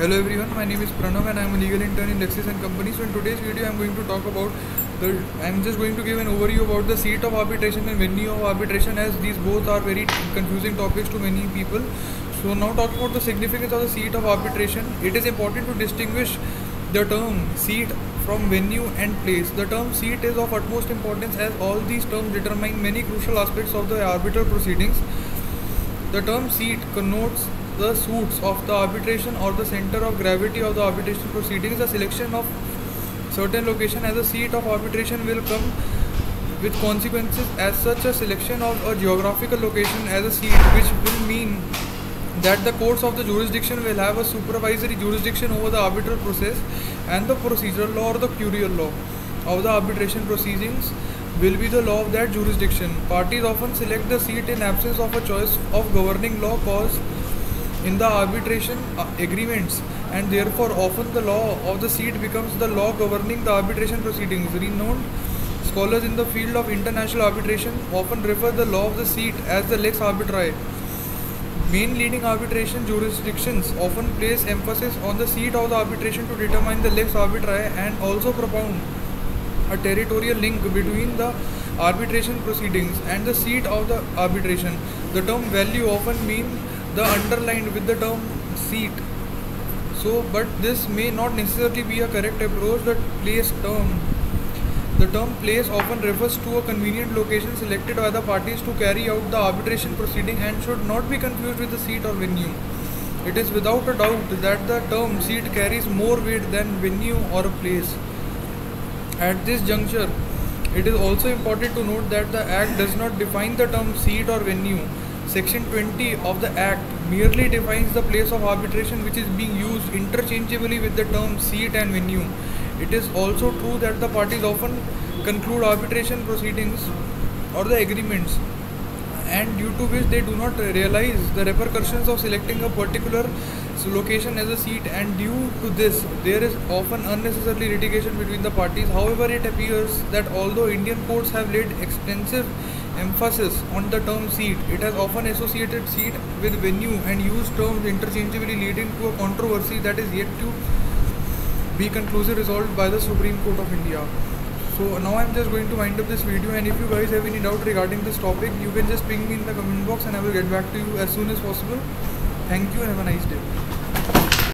Hello everyone, my name is Pranav and I am a legal intern in Lexis and Company. So in today's video I am going to talk about, I am just going to give an overview about the seat of arbitration and venue of arbitration, as these both are very confusing topics to many people. So now talking about the significance of the seat of arbitration, it is important to distinguish the term seat from venue and place. The term seat is of utmost importance as all these terms determine many crucial aspects of the arbitral proceedings. The term seat connotes the suits of the arbitration or the center of gravity of the arbitration proceedings. The selection of certain location as a seat of arbitration will come with consequences, as such a selection of a geographical location as a seat, which will mean that the courts of the jurisdiction will have a supervisory jurisdiction over the arbitral process, and the procedural law or the curial law of the arbitration proceedings will be the law of that jurisdiction. Parties often select the seat in absence of a choice of governing law cause in the arbitration agreements, and therefore often the law of the seat becomes the law governing the arbitration proceedings. Renowned scholars in the field of international arbitration often refer the law of the seat as the lex arbitri. Main leading arbitration jurisdictions often place emphasis on the seat of the arbitration to determine the lex arbitri, and also propound a territorial link between the arbitration proceedings and the seat of the arbitration. The term value often means the underlined with the term seat, but this may not necessarily be a correct approach. The term place often refers to a convenient location selected by the parties to carry out the arbitration proceeding, and should not be confused with the seat or venue. It is without a doubt that the term seat carries more weight than venue or place. At this juncture, it is also important to note that the Act does not define the term seat or venue. Section 20 of the Act merely defines the place of arbitration, which is being used interchangeably with the term seat and venue. It is also true that the parties often conclude arbitration proceedings or the agreements, and due to which they do not realize the repercussions of selecting a particular location as a seat, and due to this there is often unnecessary litigation between the parties. However, it appears that although Indian courts have laid extensive emphasis on the term seat, it has often associated seat with venue and used terms interchangeably, leading to a controversy that is yet to be conclusively resolved by the Supreme Court of India. So now I am just going to wind up this video, and if you guys have any doubt regarding this topic, you can just ping me in the comment box and I will get back to you as soon as possible. Thank you and have a nice day.